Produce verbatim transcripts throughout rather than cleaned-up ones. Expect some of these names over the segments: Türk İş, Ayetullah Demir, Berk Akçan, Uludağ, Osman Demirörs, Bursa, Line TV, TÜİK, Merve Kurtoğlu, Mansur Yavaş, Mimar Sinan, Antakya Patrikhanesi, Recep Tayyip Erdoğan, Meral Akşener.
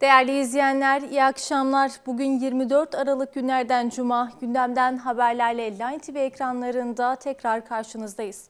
Değerli izleyenler, iyi akşamlar. Bugün yirmi dört Aralık günlerden Cuma, gündemden haberlerle Line T V ekranlarında tekrar karşınızdayız.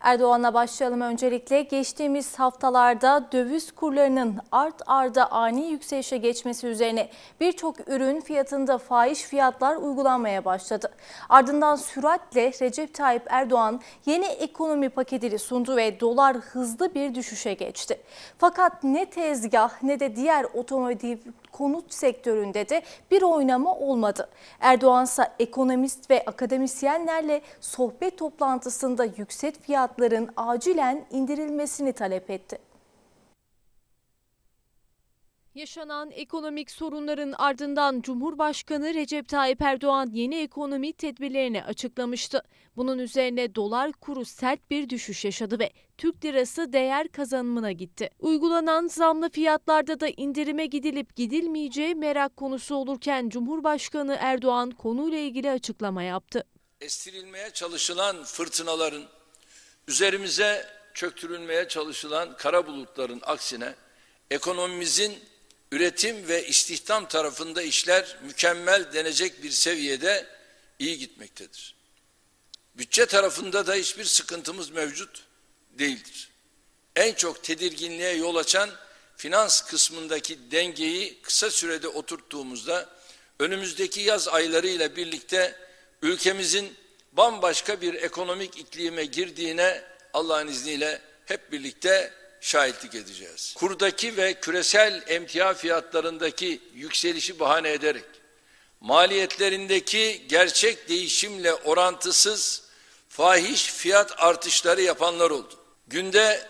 Erdoğan'la başlayalım öncelikle. Geçtiğimiz haftalarda döviz kurlarının art arda ani yükselişe geçmesi üzerine birçok ürün fiyatında fahiş fiyatlar uygulanmaya başladı. Ardından süratle Recep Tayyip Erdoğan yeni ekonomi paketini sundu ve dolar hızlı bir düşüşe geçti. Fakat ne tezgah ne de diğer otomotiv konut sektöründe de bir oynama olmadı. Erdoğan'sa ekonomist ve akademisyenlerle sohbet toplantısında yüksek fiyatların acilen indirilmesini talep etti. Yaşanan ekonomik sorunların ardından Cumhurbaşkanı Recep Tayyip Erdoğan yeni ekonomi tedbirlerini açıklamıştı. Bunun üzerine dolar kuru sert bir düşüş yaşadı ve Türk lirası değer kazanımına gitti. Uygulanan zamlı fiyatlarda da indirime gidilip gidilmeyeceği merak konusu olurken Cumhurbaşkanı Erdoğan konuyla ilgili açıklama yaptı. Estirilmeye çalışılan fırtınaların, üzerimize çöktürülmeye çalışılan kara bulutların aksine ekonomimizin üretim ve istihdam tarafında işler mükemmel denecek bir seviyede iyi gitmektedir. Bütçe tarafında da hiçbir sıkıntımız mevcut değildir. En çok tedirginliğe yol açan finans kısmındaki dengeyi kısa sürede oturttuğumuzda önümüzdeki yaz aylarıyla birlikte ülkemizin bambaşka bir ekonomik iklime girdiğine Allah'ın izniyle hep birlikte şahitlik edeceğiz. Kurdaki ve küresel emtia fiyatlarındaki yükselişi bahane ederek maliyetlerindeki gerçek değişimle orantısız fahiş fiyat artışları yapanlar oldu. Günde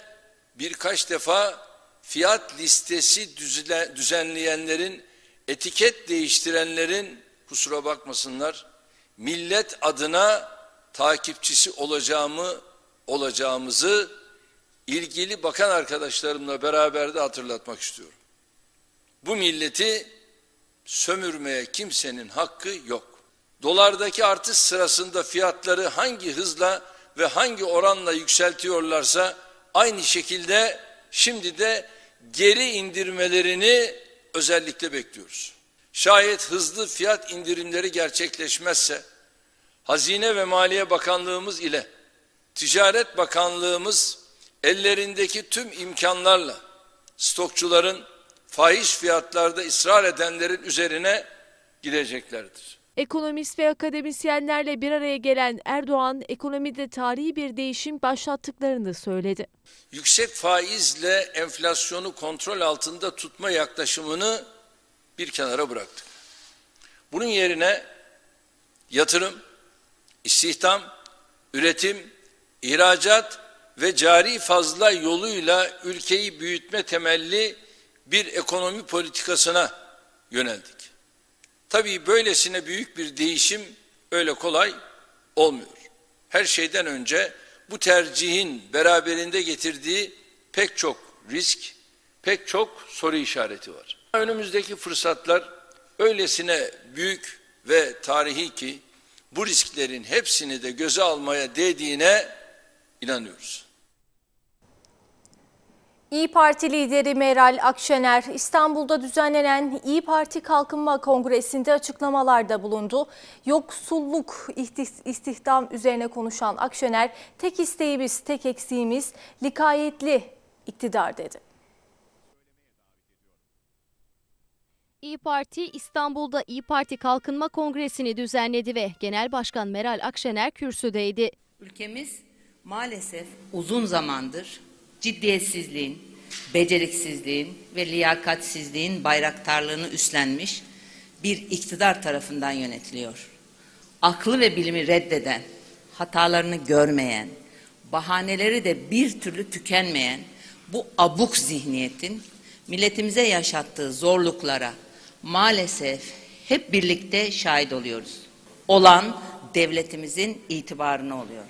birkaç defa fiyat listesi düzenleyenlerin, etiket değiştirenlerin kusura bakmasınlar, millet adına takipçisi olacağımı olacağımızı ilgili bakan arkadaşlarımla beraber de hatırlatmak istiyorum. Bu milleti sömürmeye kimsenin hakkı yok. Dolardaki artış sırasında fiyatları hangi hızla ve hangi oranla yükseltiyorlarsa aynı şekilde şimdi de geri indirmelerini özellikle bekliyoruz. Şayet hızlı fiyat indirimleri gerçekleşmezse Hazine ve Maliye Bakanlığımız ile Ticaret Bakanlığımız ellerindeki tüm imkanlarla stokçuların, fahiş fiyatlarda ısrar edenlerin üzerine gideceklerdir. Ekonomist ve akademisyenlerle bir araya gelen Erdoğan, ekonomide tarihi bir değişim başlattıklarını söyledi. Yüksek faizle enflasyonu kontrol altında tutma yaklaşımını bir kenara bıraktık. Bunun yerine yatırım, istihdam, üretim, ihracat ve cari fazla yoluyla ülkeyi büyütme temelli bir ekonomi politikasına yöneldik. Tabii böylesine büyük bir değişim öyle kolay olmuyor. Her şeyden önce bu tercihin beraberinde getirdiği pek çok risk, pek çok soru işareti var. Önümüzdeki fırsatlar öylesine büyük ve tarihi ki bu risklerin hepsini de göze almaya değdiğine inanıyoruz. İYİ Parti lideri Meral Akşener, İstanbul'da düzenlenen İYİ Parti Kalkınma Kongresi'nde açıklamalarda bulundu. Yoksulluk, istihdam üzerine konuşan Akşener, tek isteğimiz, tek eksiğimiz likayetli iktidar dedi. İYİ Parti İstanbul'da İYİ Parti Kalkınma Kongresi'ni düzenledi ve Genel Başkan Meral Akşener kürsüdeydi. Ülkemiz maalesef uzun zamandır ciddiyetsizliğin, beceriksizliğin ve liyakatsizliğin bayraktarlığını üstlenmiş bir iktidar tarafından yönetiliyor. Aklı ve bilimi reddeden, hatalarını görmeyen, bahaneleri de bir türlü tükenmeyen bu abuk zihniyetin milletimize yaşattığı zorluklara maalesef hep birlikte şahit oluyoruz. Olan devletimizin itibarına oluyor.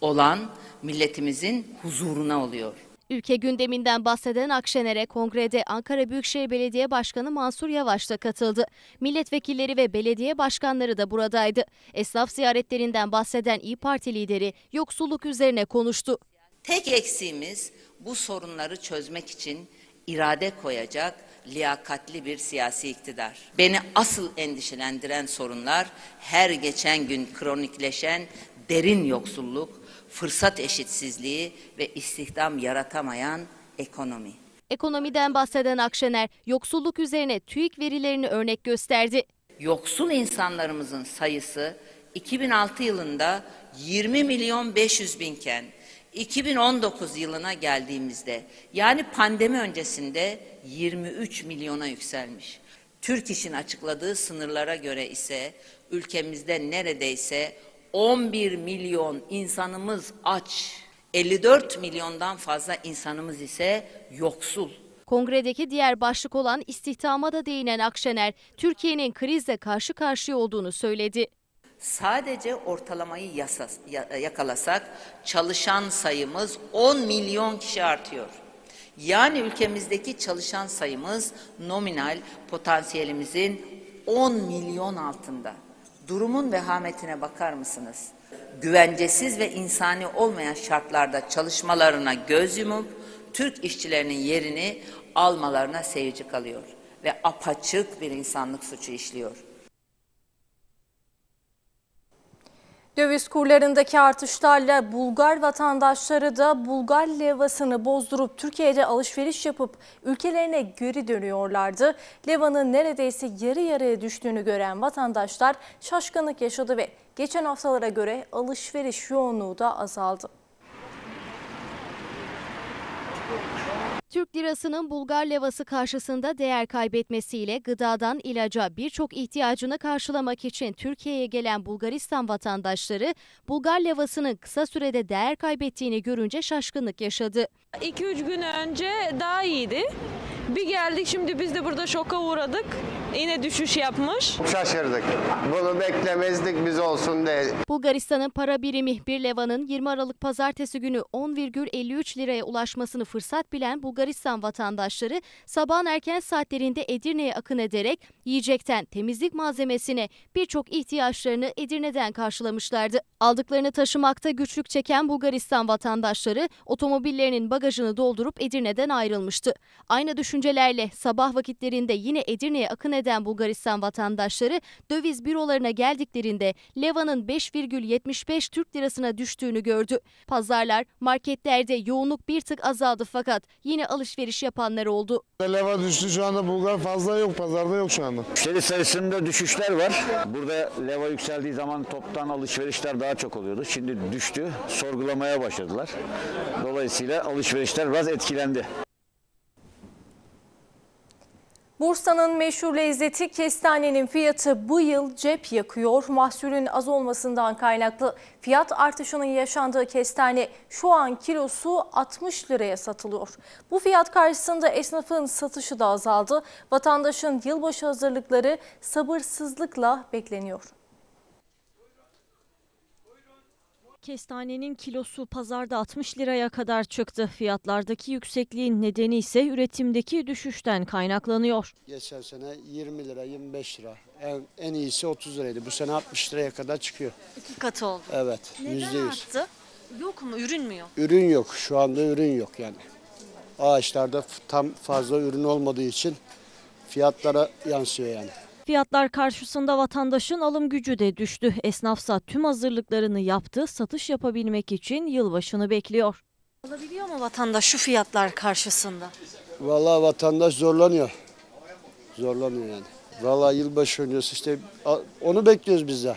Olan milletimizin huzuruna oluyor. Ülke gündeminden bahseden Akşener'e kongrede Ankara Büyükşehir Belediye Başkanı Mansur Yavaş da katıldı. Milletvekilleri ve belediye başkanları da buradaydı. Esnaf ziyaretlerinden bahseden İYİ Parti lideri yoksulluk üzerine konuştu. Tek eksiğimiz bu sorunları çözmek için irade koyacak liyakatli bir siyasi iktidar. Beni asıl endişelendiren sorunlar her geçen gün kronikleşen derin yoksulluk, fırsat eşitsizliği ve istihdam yaratamayan ekonomi. Ekonomiden bahseden Akşener, yoksulluk üzerine TÜİK verilerini örnek gösterdi. Yoksul insanlarımızın sayısı iki bin altı yılında yirmi milyon beş yüz binken, iki bin on dokuz yılına geldiğimizde, yani pandemi öncesinde yirmi üç milyona yükselmiş. Türk İş'in açıkladığı sınırlara göre ise ülkemizde neredeyse on bir milyon insanımız aç, elli dört milyondan fazla insanımız ise yoksul. Kongredeki diğer başlık olan istihdama da değinen Akşener, Türkiye'nin krizle karşı karşıya olduğunu söyledi. Sadece ortalamayı yasas, yakalasak çalışan sayımız on milyon kişi artıyor. Yani ülkemizdeki çalışan sayımız nominal potansiyelimizin on milyon altında. Durumun vehametine bakar mısınız? Güvencesiz ve insani olmayan şartlarda çalışmalarına göz yumup Türk işçilerinin yerini almalarına seyirci kalıyor ve apaçık bir insanlık suçu işliyor. Döviz kurlarındaki artışlarla Bulgar vatandaşları da Bulgar levasını bozdurup Türkiye'de alışveriş yapıp ülkelerine geri dönüyorlardı. Levanın neredeyse yarı yarıya düştüğünü gören vatandaşlar şaşkınlık yaşadı ve geçen haftalara göre alışveriş yoğunluğu da azaldı. Türk lirasının Bulgar levası karşısında değer kaybetmesiyle gıdadan ilaca birçok ihtiyacını karşılamak için Türkiye'ye gelen Bulgaristan vatandaşları Bulgar levasının kısa sürede değer kaybettiğini görünce şaşkınlık yaşadı. iki üç gün önce daha iyiydi. Bir geldik, şimdi biz de burada şoka uğradık. Yine düşüş yapmış. Şaşırdık. Bunu beklemezdik biz olsun diye. Bulgaristan'ın para birimi bir levanın yirmi Aralık pazartesi günü on virgül elli üç liraya ulaşmasını fırsat bilen Bulgaristan vatandaşları sabahın erken saatlerinde Edirne'ye akın ederek yiyecekten temizlik malzemesine birçok ihtiyaçlarını Edirne'den karşılamışlardı. Aldıklarını taşımakta güçlük çeken Bulgaristan vatandaşları otomobillerinin bagajını doldurup Edirne'den ayrılmıştı. Aynı düşüncelerle sabah vakitlerinde yine Edirne'ye akın eden Bulgaristan vatandaşları döviz bürolarına geldiklerinde levanın beş virgül yetmiş beş Türk lirasına düştüğünü gördü. Pazarlar, marketlerde yoğunluk bir tık azaldı fakat yine alışveriş yapanlar oldu. Leva düştü şu anda, Bulgar fazla yok, pazarda yok şu anda. Müşteri sayısında düşüşler var. Burada leva yükseldiği zaman toptan alışverişler daha çok oluyordu. Şimdi düştü, sorgulamaya başladılar. Dolayısıyla alışverişler biraz etkilendi. Bursa'nın meşhur lezzeti kestanenin fiyatı bu yıl cep yakıyor. Mahsulün az olmasından kaynaklı fiyat artışının yaşandığı kestane şu an kilosu altmış liraya satılıyor. Bu fiyat karşısında esnafın satışı da azaldı. Vatandaşın yılbaşı hazırlıkları sabırsızlıkla bekleniyor. Kestanenin kilosu pazarda altmış liraya kadar çıktı. Fiyatlardaki yüksekliğin nedeni ise üretimdeki düşüşten kaynaklanıyor. Geçen sene yirmi lira, yirmi beş lira. En, en iyisi otuz liraydı. Bu sene altmış liraya kadar çıkıyor. İki katı oldu. Evet. Neden arttı? Yok mu? Ürün mü yok? Ürün yok. Şu anda ürün yok yani. Ağaçlarda tam fazla ürün olmadığı için fiyatlara yansıyor yani. Fiyatlar karşısında vatandaşın alım gücü de düştü. Esnafsa tüm hazırlıklarını yaptı, satış yapabilmek için yılbaşını bekliyor. Alabiliyor mu vatandaş şu fiyatlar karşısında? Vallahi vatandaş zorlanıyor. Zorlanıyor yani. Vallahi yılbaşı öncesi işte onu bekliyoruz biz de.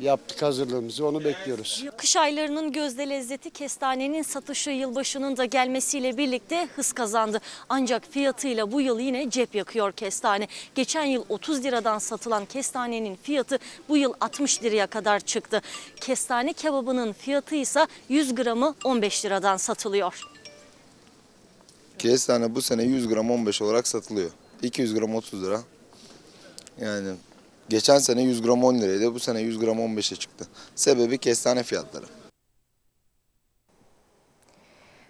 Yaptık hazırlığımızı, onu bekliyoruz. Kış aylarının gözde lezzeti kestanenin satışı yılbaşının da gelmesiyle birlikte hız kazandı. Ancak fiyatıyla bu yıl yine cep yakıyor kestane. Geçen yıl otuz liradan satılan kestanenin fiyatı bu yıl altmış liraya kadar çıktı. Kestane kebabının fiyatı ise yüz gramı on beş liradan satılıyor. Kestane bu sene yüz gram on beş olarak satılıyor. iki yüz gram otuz lira. Yani... Geçen sene yüz gram on liraydı, bu sene yüz gram on beşe çıktı. Sebebi kestane fiyatları.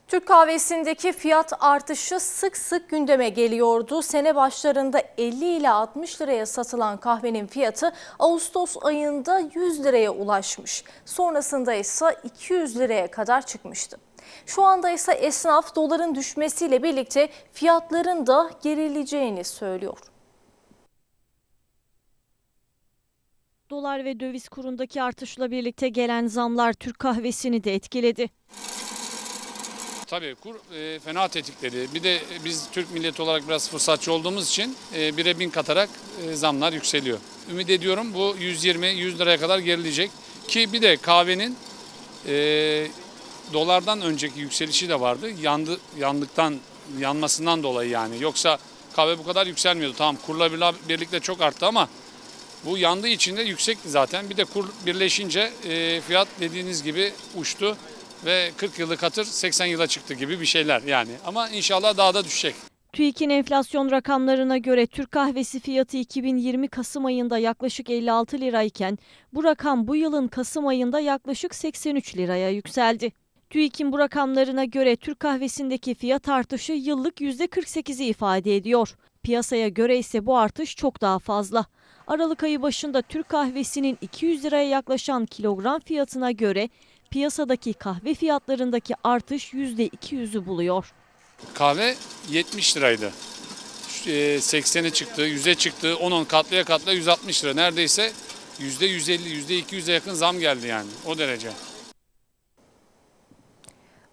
Türk kahvesindeki fiyat artışı sık sık gündeme geliyordu. Sene başlarında elli ile altmış liraya satılan kahvenin fiyatı Ağustos ayında yüz liraya ulaşmış. Sonrasında ise iki yüz liraya kadar çıkmıştı. Şu anda ise esnaf doların düşmesiyle birlikte fiyatların da gerileceğini söylüyor. Dolar ve döviz kurundaki artışla birlikte gelen zamlar Türk kahvesini de etkiledi. Tabii kur e, fena tetikledi. Bir de biz Türk milleti olarak biraz fırsatçı olduğumuz için e, bire bin katarak e, zamlar yükseliyor. Ümit ediyorum bu yüz yirmi yüz liraya kadar gerilecek. Ki bir de kahvenin e, dolardan önceki yükselişi de vardı. Yandı, yandıktan, yanmasından dolayı yani. Yoksa kahve bu kadar yükselmiyordu. Tamam, kurla birlikte çok arttı ama bu yandığı için de yüksekti zaten. Bir de kur birleşince e, fiyat dediğiniz gibi uçtu. Ve kırk yıllık hatır seksen yıla çıktı gibi bir şeyler yani. Ama inşallah daha da düşecek. TÜİK'in enflasyon rakamlarına göre Türk kahvesi fiyatı iki bin yirmi Kasım ayında yaklaşık elli altı lirayken bu rakam bu yılın Kasım ayında yaklaşık seksen üç liraya yükseldi. TÜİK'in bu rakamlarına göre Türk kahvesindeki fiyat artışı yıllık yüzde kırk sekizi ifade ediyor. Piyasaya göre ise bu artış çok daha fazla. Aralık ayı başında Türk kahvesinin iki yüz liraya yaklaşan kilogram fiyatına göre piyasadaki kahve fiyatlarındaki artış yüzde iki yüz'ü buluyor. Kahve yetmiş liraydı. seksene çıktı, yüze çıktı, on on katlaya katlaya yüz altmış lira. Neredeyse yüzde yüz elli, yüzde iki yüz'e yakın zam geldi yani, o derece.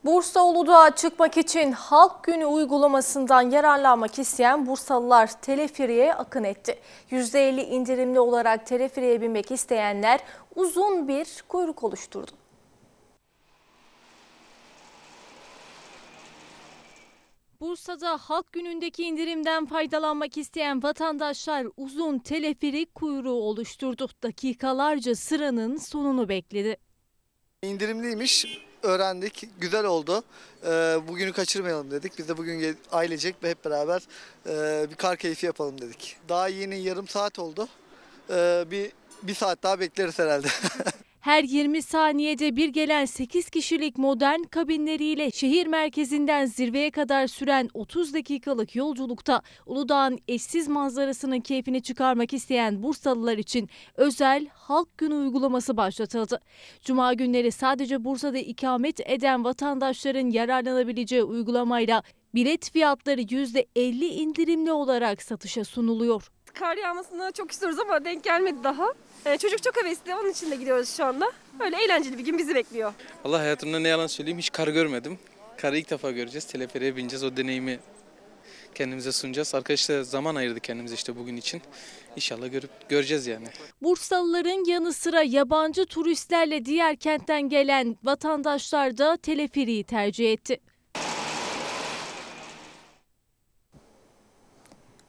Bursa Uludağ'a çıkmak için Halk Günü uygulamasından yararlanmak isteyen Bursalılar teleferiye akın etti. yüzde elli indirimli olarak teleferiye binmek isteyenler uzun bir kuyruk oluşturdu. Bursa'da Halk Günü'ndeki indirimden faydalanmak isteyen vatandaşlar uzun teleferik kuyruğu oluşturdu. Dakikalarca sıranın sonunu bekledi. İndirimliymiş, öğrendik, güzel oldu. Bugünü kaçırmayalım dedik. Biz de bugün ailecek ve hep beraber bir kar keyfi yapalım dedik. Daha yeni yarım saat oldu. Bir, bir saat daha bekleriz herhalde. Her yirmi saniyede bir gelen sekiz kişilik modern kabinleriyle şehir merkezinden zirveye kadar süren otuz dakikalık yolculukta Uludağ'ın eşsiz manzarasının keyfini çıkarmak isteyen Bursalılar için özel Halk Günü uygulaması başlatıldı. Cuma günleri sadece Bursa'da ikamet eden vatandaşların yararlanabileceği uygulamayla bilet fiyatları yüzde elli indirimli olarak satışa sunuluyor. Kar yağmasını çok istiyoruz ama denk gelmedi daha. Ee, çocuk çok hevesli, onun için de gidiyoruz şu anda. Öyle eğlenceli bir gün bizi bekliyor. Allah, hayatımda ne yalan söyleyeyim, hiç kar görmedim. Karı ilk defa göreceğiz, teleferiye bineceğiz, o deneyimi kendimize sunacağız. Arkadaşlar zaman ayırdık kendimize işte bugün için. İnşallah görüp göreceğiz yani. Bursalıların yanı sıra yabancı turistlerle diğer kentten gelen vatandaşlar da teleferiyi tercih etti.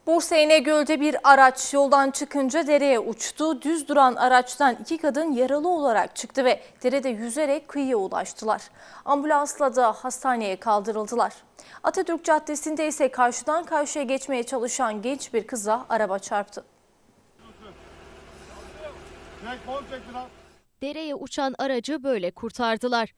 Bursa İnegöl'de bir araç yoldan çıkınca dereye uçtu. Düz duran araçtan iki kadın yaralı olarak çıktı ve derede yüzerek kıyıya ulaştılar. Ambulansla da hastaneye kaldırıldılar. Atatürk Caddesi'nde ise karşıdan karşıya geçmeye çalışan genç bir kıza araba çarptı. Dereye uçan aracı böyle kurtardılar.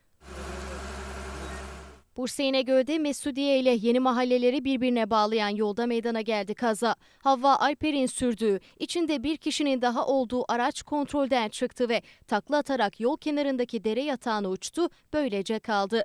Bursa İnegöl'de Mesudiye ile yeni mahalleleri birbirine bağlayan yolda meydana geldi kaza. Havva Alper'in sürdüğü, içinde bir kişinin daha olduğu araç kontrolden çıktı ve takla atarak yol kenarındaki dere yatağına uçtu, böylece kaldı.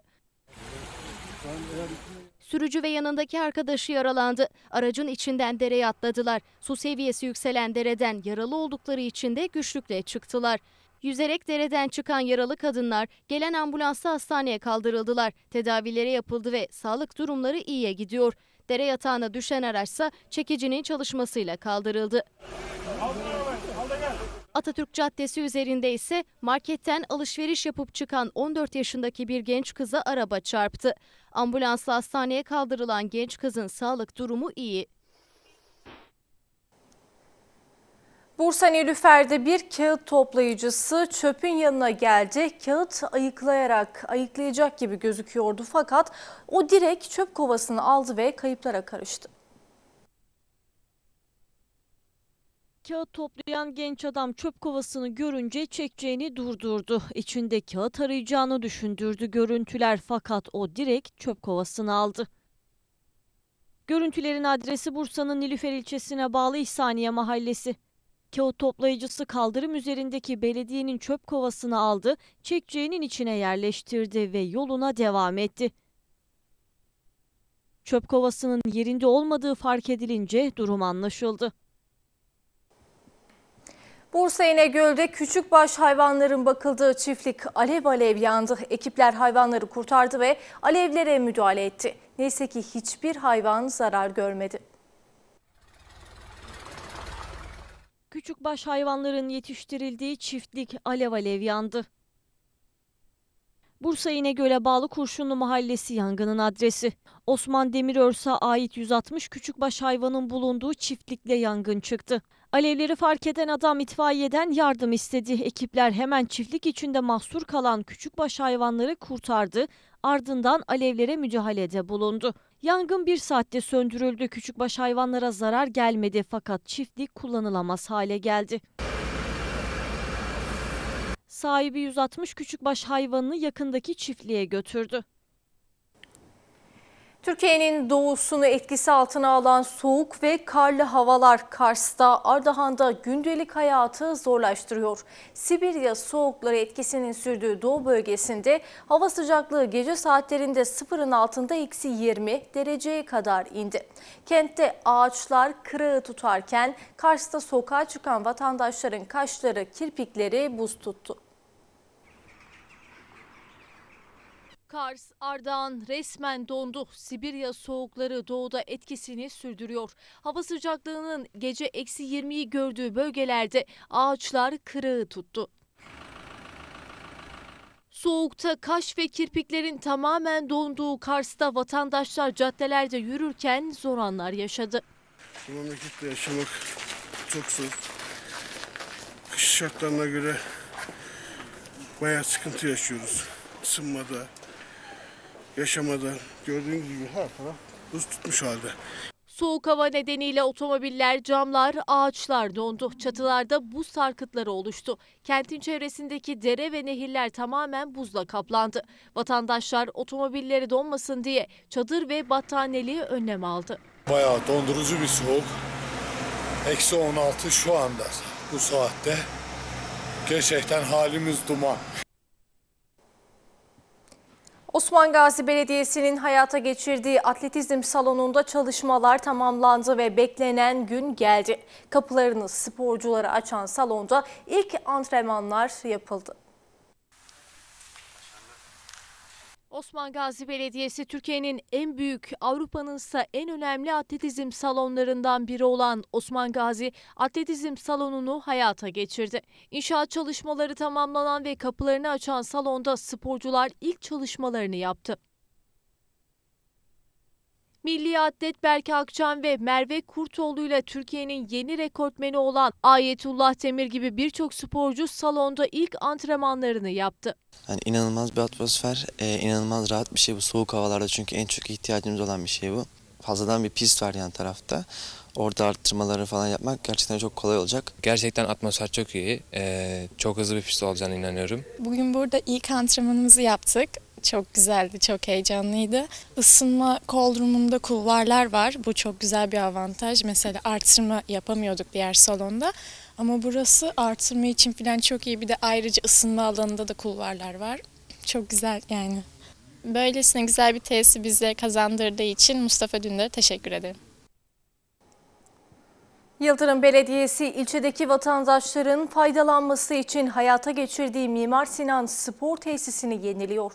Sürücü ve yanındaki arkadaşı yaralandı. Aracın içinden dereye atladılar. Su seviyesi yükselen dereden yaralı oldukları için de güçlükle çıktılar. Yüzerek dereden çıkan yaralı kadınlar gelen ambulansla hastaneye kaldırıldılar. Tedavileri yapıldı ve sağlık durumları iyiye gidiyor. Dere yatağına düşen araçsa çekicinin çalışmasıyla kaldırıldı. Atatürk Caddesi üzerinde ise marketten alışveriş yapıp çıkan on dört yaşındaki bir genç kıza araba çarptı. Ambulansla hastaneye kaldırılan genç kızın sağlık durumu iyi. Bursa Nilüfer'de bir kağıt toplayıcısı çöpün yanına geldi. Kağıt ayıklayarak, ayıklayacak gibi gözüküyordu fakat o direkt çöp kovasını aldı ve kayıplara karıştı. Kağıt toplayan genç adam çöp kovasını görünce çekeceğini durdurdu. İçinde kağıt arayacağını düşündürdü görüntüler fakat o direkt çöp kovasını aldı. Görüntülerin adresi Bursa'nın Nilüfer ilçesine bağlı İhsaniye mahallesi. Kağıt toplayıcısı kaldırım üzerindeki belediyenin çöp kovasını aldı, çekeceğinin içine yerleştirdi ve yoluna devam etti. Çöp kovasının yerinde olmadığı fark edilince durum anlaşıldı. Bursa İnegöl'de küçükbaş hayvanların bakıldığı çiftlik alev alev yandı. Ekipler hayvanları kurtardı ve alevlere müdahale etti. Neyse ki hiçbir hayvan zarar görmedi. Küçükbaş hayvanların yetiştirildiği çiftlik alev alev yandı. Bursa İnegöl'e bağlı Kurşunlu Mahallesi yangının adresi. Osman Demirörse ait yüz altmış küçükbaş hayvanın bulunduğu çiftlikte yangın çıktı. Alevleri fark eden adam itfaiyeden yardım istedi. Ekipler hemen çiftlik içinde mahsur kalan küçükbaş hayvanları kurtardı. Ardından alevlere müdahalede bulundu. Yangın bir saatte söndürüldü. Küçükbaş hayvanlara zarar gelmedi fakat çiftlik kullanılamaz hale geldi. Sahibi yüz altmış küçükbaş hayvanını yakındaki çiftliğe götürdü. Türkiye'nin doğusunu etkisi altına alan soğuk ve karlı havalar Kars'ta, Ardahan'da gündelik hayatı zorlaştırıyor. Sibirya soğukları etkisinin sürdüğü doğu bölgesinde hava sıcaklığı gece saatlerinde sıfırın altında eksi yirmi dereceye kadar indi. Kentte ağaçlar kırağı tutarken Kars'ta sokağa çıkan vatandaşların kaşları, kirpikleri buz tuttu. Kars, Ardahan resmen dondu. Sibirya soğukları doğuda etkisini sürdürüyor. Hava sıcaklığının gece eksi yirmiyi gördüğü bölgelerde ağaçlar kırağı tuttu. Soğukta kaş ve kirpiklerin tamamen donduğu Kars'ta vatandaşlar caddelerde yürürken zor anlar yaşadı. Bu memlekette yaşamak çok zor. Kış şartlarına göre bayağı sıkıntı yaşıyoruz. Isınmada, yaşamada, gördüğünüz gibi her taraf buz tutmuş halde. Soğuk hava nedeniyle otomobiller, camlar, ağaçlar dondu. Çatılarda buz sarkıtları oluştu. Kentin çevresindeki dere ve nehirler tamamen buzla kaplandı. Vatandaşlar otomobilleri donmasın diye çadır ve battaniyeli önlem aldı. Bayağı dondurucu bir soğuk. Eksi on altı şu anda bu saatte. Gerçekten halimiz duman. Osman Gazi Belediyesi'nin hayata geçirdiği atletizm salonunda çalışmalar tamamlandı ve beklenen gün geldi. Kapılarını sporculara açan salonda ilk antrenmanlar yapıldı. Osman Gazi Belediyesi Türkiye'nin en büyük, Avrupa'nın ise en önemli atletizm salonlarından biri olan Osman Gazi Atletizm Salonu'nu hayata geçirdi. İnşaat çalışmaları tamamlanan ve kapılarını açan salonda sporcular ilk çalışmalarını yaptı. Milli atlet Berk Akçan ve Merve Kurtoğlu ile Türkiye'nin yeni rekortmeni olan Ayetullah Demir gibi birçok sporcu salonda ilk antrenmanlarını yaptı. Yani inanılmaz bir atmosfer, inanılmaz rahat bir şey bu soğuk havalarda çünkü en çok ihtiyacımız olan bir şey bu. Fazladan bir pist var yan tarafta. Orada arttırmaları falan yapmak gerçekten çok kolay olacak. Gerçekten atmosfer çok iyi. Ee, çok hızlı bir pist olacağına inanıyorum. Bugün burada ilk antrenmanımızı yaptık. Çok güzeldi, çok heyecanlıydı. Isınma koldurumunda kulvarlar var. Bu çok güzel bir avantaj. Mesela artırma yapamıyorduk diğer salonda. Ama burası artırma için falan çok iyi. Bir de ayrıca ısınma alanında da kulvarlar var. Çok güzel yani. Böylesine güzel bir tesisi bize kazandırdığı için Mustafa Dündar'a teşekkür ederim. Yıldırım Belediyesi ilçedeki vatandaşların faydalanması için hayata geçirdiği Mimar Sinan spor tesisini yeniliyor.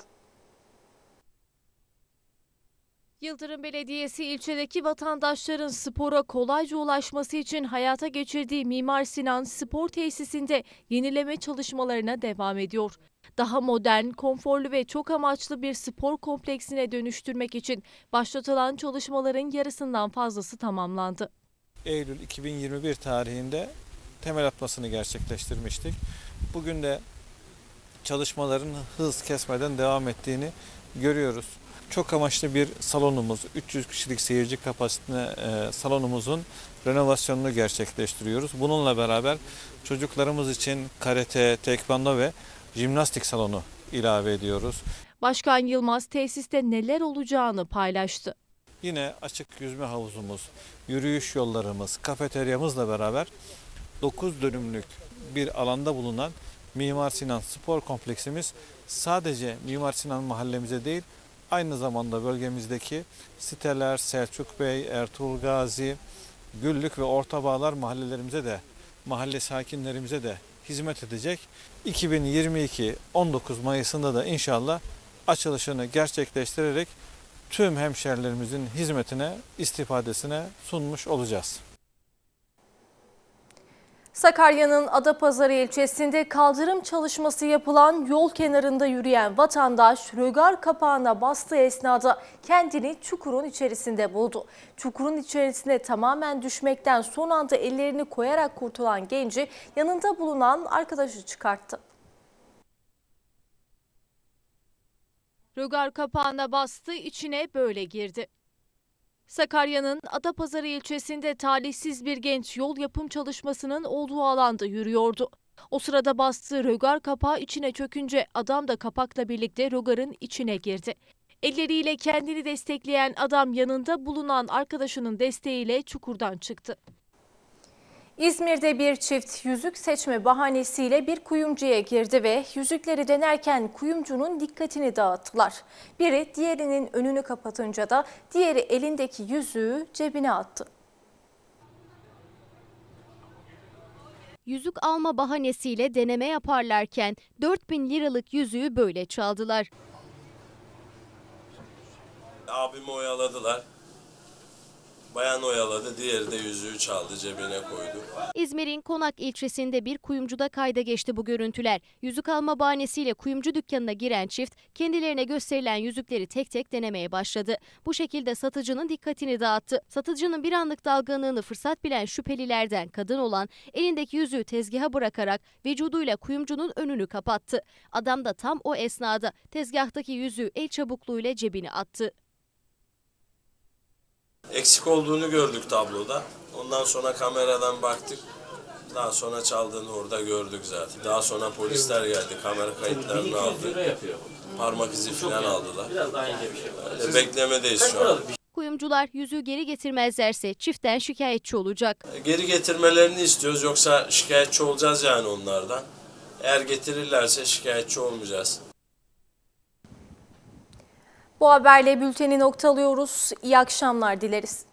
Yıldırım Belediyesi ilçedeki vatandaşların spora kolayca ulaşması için hayata geçirdiği Mimar Sinan spor tesisinde yenileme çalışmalarına devam ediyor. Daha modern, konforlu ve çok amaçlı bir spor kompleksine dönüştürmek için başlatılan çalışmaların yarısından fazlası tamamlandı. Eylül iki bin yirmi bir tarihinde temel atmasını gerçekleştirmiştik. Bugün de çalışmaların hız kesmeden devam ettiğini görüyoruz. Çok amaçlı bir salonumuz, üç yüz kişilik seyirci kapasitesine e, salonumuzun renovasyonunu gerçekleştiriyoruz. Bununla beraber çocuklarımız için karate, tekvando ve jimnastik salonu ilave ediyoruz. Başkan Yılmaz tesiste neler olacağını paylaştı. Yine açık yüzme havuzumuz, yürüyüş yollarımız, kafeteryamızla beraber dokuz dönümlük bir alanda bulunan Mimar Sinan Spor Kompleksimiz sadece Mimar Sinan mahallemize değil, aynı zamanda bölgemizdeki siteler, Selçuk Bey, Ertuğrul Gazi, Güllük ve Orta Bağlar mahallelerimize de, mahalle sakinlerimize de hizmet edecek. iki bin yirmi iki on dokuz Mayıs'ında da inşallah açılışını gerçekleştirerek tüm hemşehrilerimizin hizmetine, istifadesine sunmuş olacağız. Sakarya'nın Adapazarı ilçesinde kaldırım çalışması yapılan yol kenarında yürüyen vatandaş rögar kapağına bastığı esnada kendini çukurun içerisinde buldu. Çukurun içerisine tamamen düşmekten son anda ellerini koyarak kurtulan genci yanında bulunan arkadaşı çıkarttı. Rögar kapağına bastı, içine böyle girdi. Sakarya'nın Adapazarı ilçesinde talihsiz bir genç yol yapım çalışmasının olduğu alanda yürüyordu. O sırada bastığı rögar kapağı içine çökünce adam da kapakla birlikte rögarın içine girdi. Elleriyle kendini destekleyen adam yanında bulunan arkadaşının desteğiyle çukurdan çıktı. İzmir'de bir çift yüzük seçme bahanesiyle bir kuyumcuya girdi ve yüzükleri denerken kuyumcunun dikkatini dağıttılar. Biri diğerinin önünü kapatınca da diğeri elindeki yüzüğü cebine attı. Yüzük alma bahanesiyle deneme yaparlarken dört bin liralık yüzüğü böyle çaldılar. Abimi oyaladılar. Bayan oyaladı, diğeri de yüzüğü çaldı, cebine koydu. İzmir'in Konak ilçesinde bir kuyumcuda kayda geçti bu görüntüler. Yüzük alma bahanesiyle kuyumcu dükkanına giren çift kendilerine gösterilen yüzükleri tek tek denemeye başladı. Bu şekilde satıcının dikkatini dağıttı. Satıcının bir anlık dalgınlığını fırsat bilen şüphelilerden kadın olan elindeki yüzüğü tezgaha bırakarak vücuduyla kuyumcunun önünü kapattı. Adam da tam o esnada tezgahtaki yüzüğü el çabukluğuyla cebine attı. Eksik olduğunu gördük tabloda. Ondan sonra kameradan baktık. Daha sonra çaldığını orada gördük zaten. Daha sonra polisler geldi. Kamera kayıtlarını aldı. Parmak izi falan aldılar. Ee, beklemedeyiz şu an. Kuyumcular yüzüğü geri getirmezlerse çiftten şikayetçi olacak. Geri getirmelerini istiyoruz. Yoksa şikayetçi olacağız yani onlardan. Eğer getirirlerse şikayetçi olmayacağız. Bu haberle bülteni noktalıyoruz. İyi akşamlar dileriz.